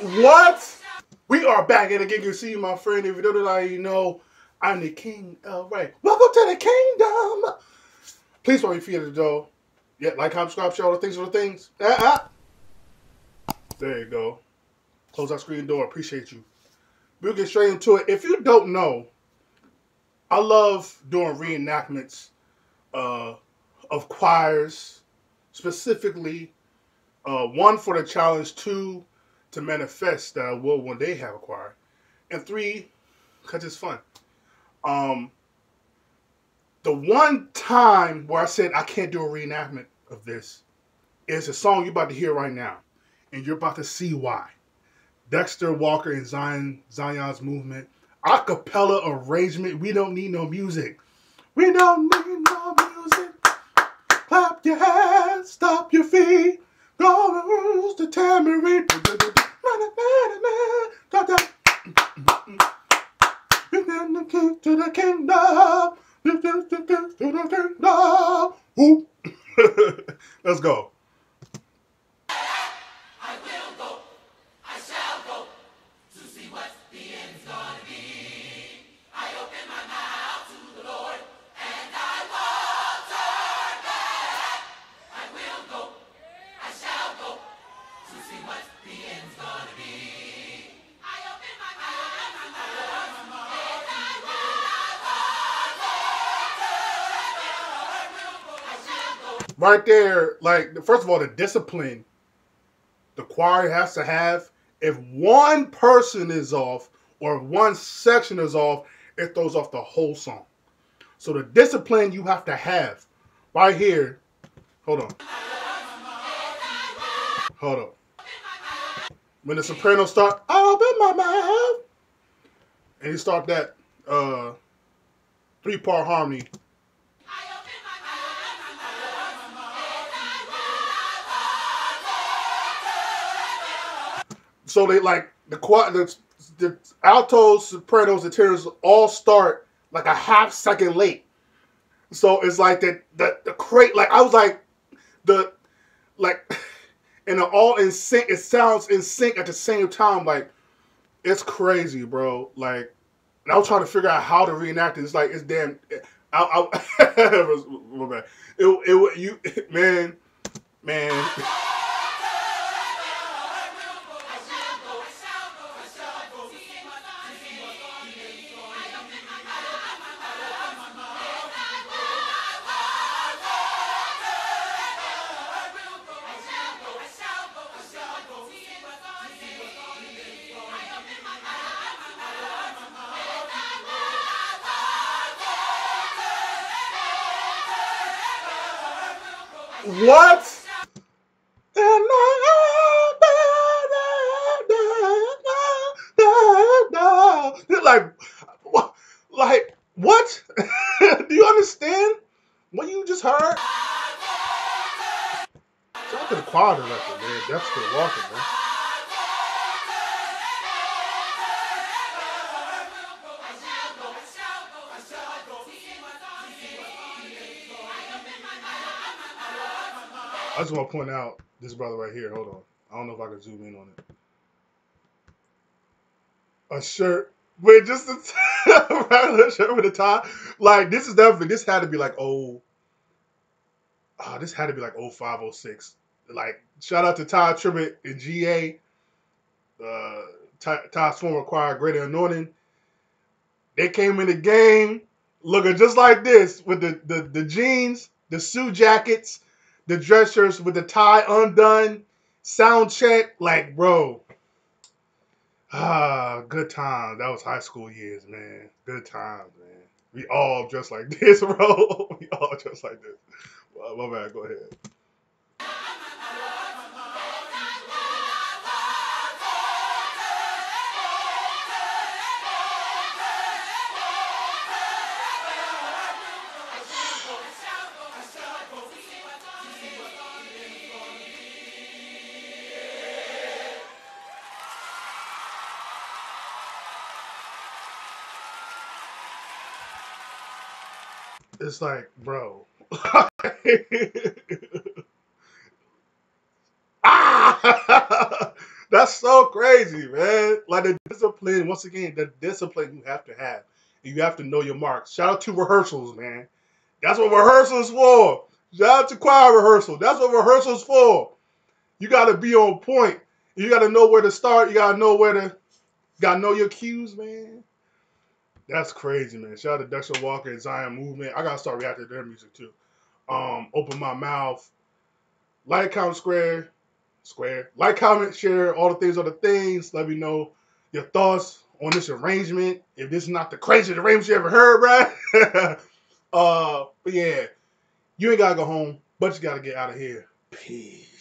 What? We are back at it again. Good to see you, my friend. If you don't know, you know I'm the king. All right. Welcome to the kingdom. Please don't be fear the dough. Yeah, like, comment, subscribe, share all the things for the things. There you go. Close our screen door. Appreciate you. We'll get straight into it. If you don't know, I love doing reenactments of choirs, specifically one for the challenge, two to manifest that I will one day have a choir, and three because it's fun. The one time where I said I can't do a reenactment of this is a song you're about to hear right now, and you're about to see why. Dexter Walker and Zion's Movement, a cappella arrangement. We don't need no music. We don't need no music. Clap your hands, stomp your feet. Go use the tambourine. To the kingdom. To the kingdom. Let's go. Right there, like, first of all, the discipline the choir has to have. If one person is off or one section is off, it throws off the whole song. So the discipline you have to have right here. Hold on. Hold up. When the sopranos start, I open my mouth, and you start that three-part harmony. So they, like, the altos, sopranos, and tenors all start like a half second late. So it's like the crate, like, I was like, and they're all in sync. It sounds in sync at the same time. Like, it's crazy, bro. Like, and I was trying to figure out how to reenact it. It's like, it's damn. Man. What? Like, what? Do you understand what you just heard? Shout out to the choir director, man. Dexter Walker, man. I just want to point out this brother right here. Hold on. I don't know if I can zoom in on it. A shirt with just a regular shirt with a tie. Like, this is definitely, this had to be like, this had to be like 05, 06. Like, shout out to Ty Tribbett and GA, Ty's former choir, Greater Anointing. They came in the game looking just like this with the jeans, the suit jackets, the dress shirts with the tie undone, sound check, like, bro. Good times. That was high school years, man. Good times, man. We all dressed like this, bro. We all dressed like this. Well, my man, go ahead. It's like, bro. Ah! That's so crazy, man. Like the discipline, once again, the discipline you have to have. You have to know your marks. Shout out to rehearsals, man. That's what rehearsals for. Shout out to choir rehearsal. That's what rehearsals for. You got to be on point. You got to know where to start. You got to know where to, got to know your cues, man. That's crazy, man. Shout out to Dexter Walker and Zion Movement. I got to start reacting to their music, too. Open My Mouth. Like, comment, square. Like, comment, share. All the things are the things. Let me know your thoughts on this arrangement. If this is not the craziest arrangement you ever heard, right? But yeah, you ain't got to go home, but you got to get out of here. Peace.